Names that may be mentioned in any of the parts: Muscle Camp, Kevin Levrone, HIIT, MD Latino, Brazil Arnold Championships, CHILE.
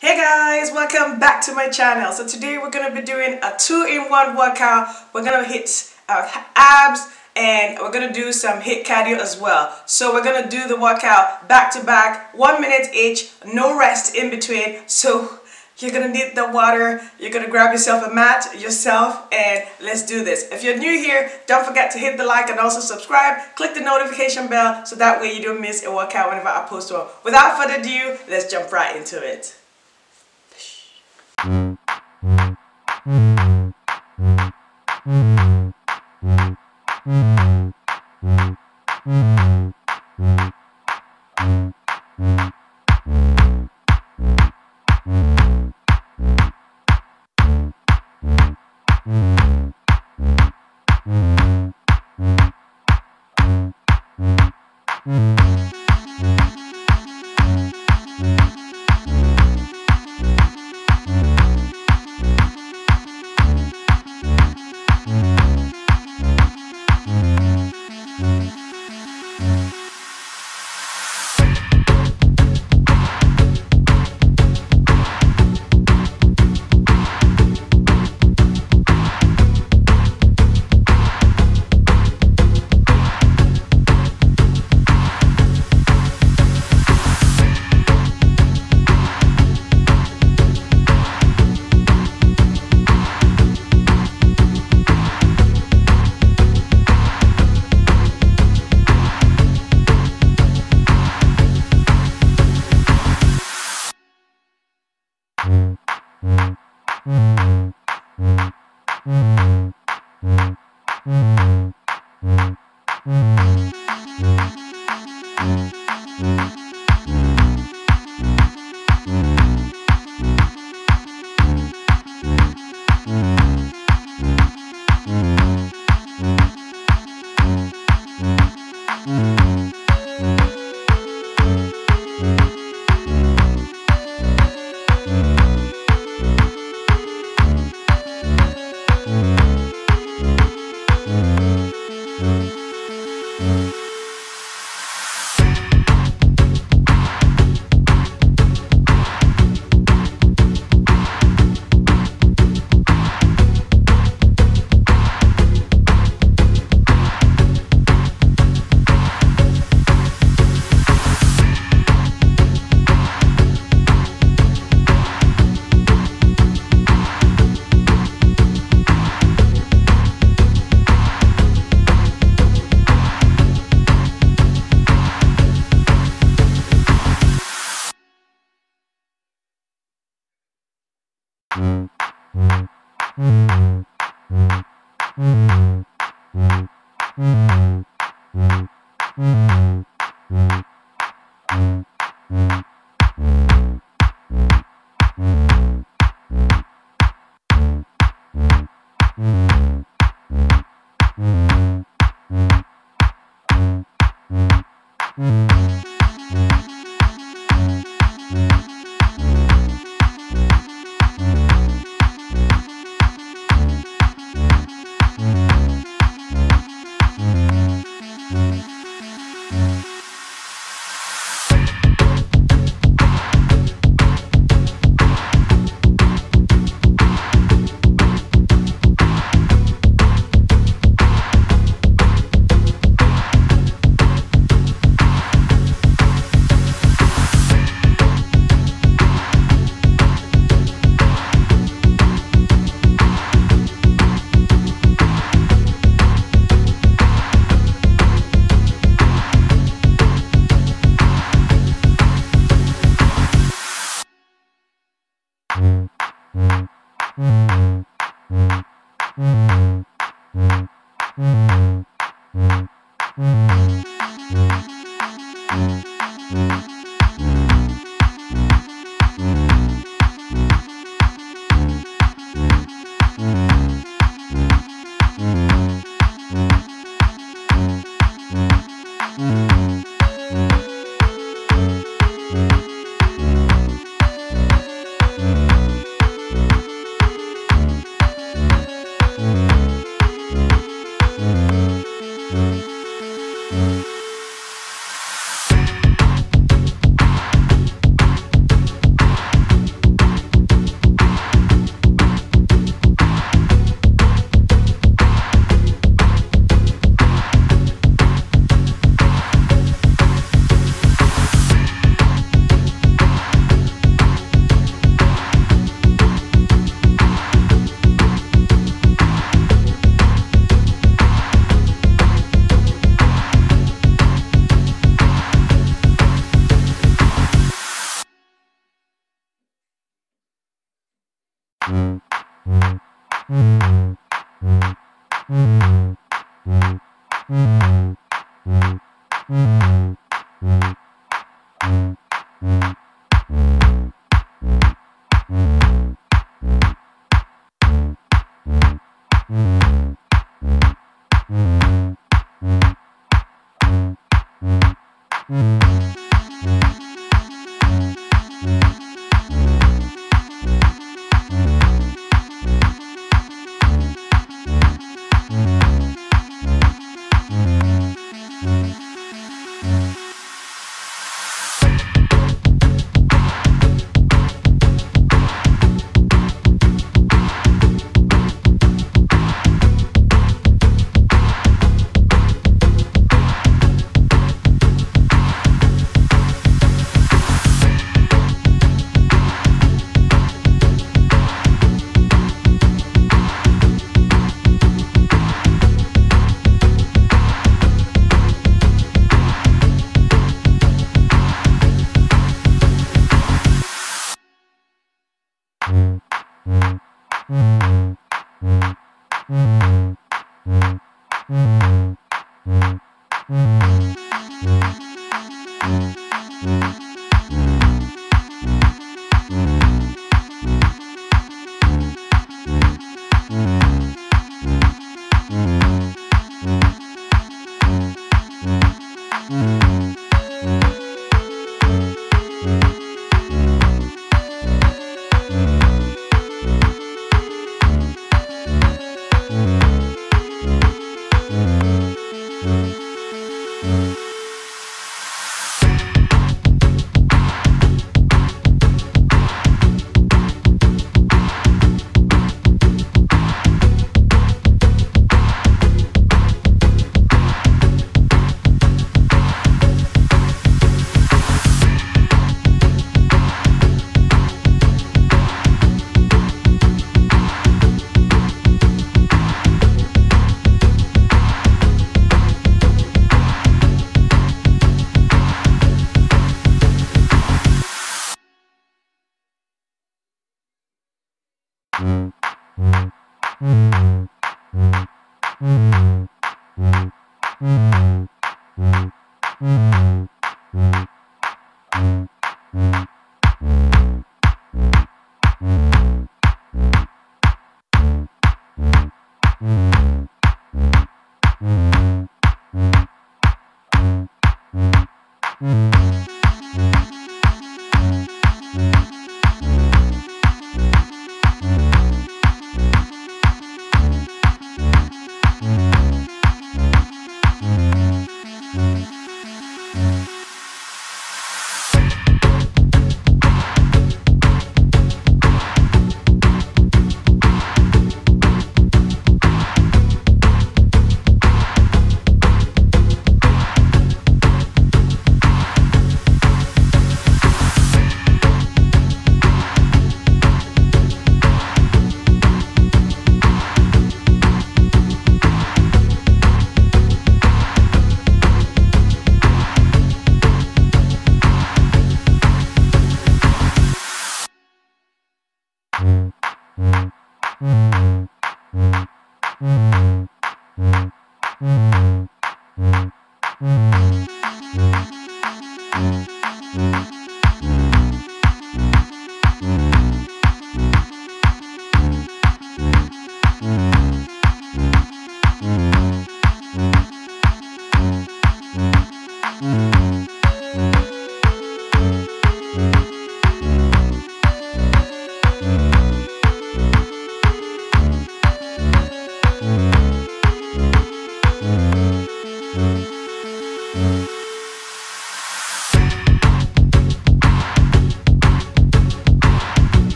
Hey guys, welcome back to my channel. So today we're going to be doing a two-in-one workout. We're going to hit our abs and we're going to do some HIIT cardio as well. So we're going to do the workout back to back, 1 minute each, no rest in between. So you're going to need the water, you're going to grab yourself a mat, yourself, and let's do this. If you're new here, don't forget to hit the like and also subscribe. Click the notification bell so that way you don't miss a workout whenever I post one. Without further ado, let's jump right into it.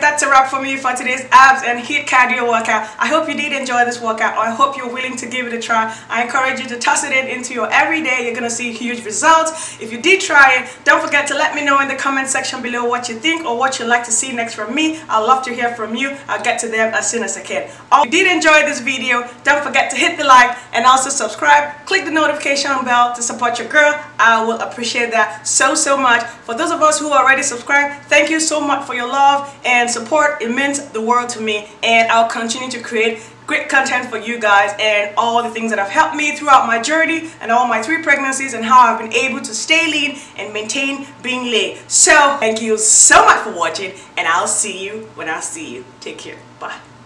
That's a wrap for me for today's abs and HIIT cardio workout. I hope you did enjoy this workout, or I hope you're willing to give it a try. I encourage you to toss it into your everyday. You're gonna see huge results. If you did try it, don't forget to let me know in the comment section below what you think or what you'd like to see next from me. I'd love to hear from you. I'll get to them as soon as I can. If you did enjoy this video, don't forget to hit the like and also subscribe. Click the notification bell to support your girl. I will appreciate that so much. For those of us who are already subscribed, thank you so much for your love and support. It meant the world to me, and I'll continue to create great content for you guys and all the things that have helped me throughout my journey and all my 3 pregnancies and how I've been able to stay lean and maintain being lean. So thank you so much for watching, and I'll see you when I see you. Take care. Bye.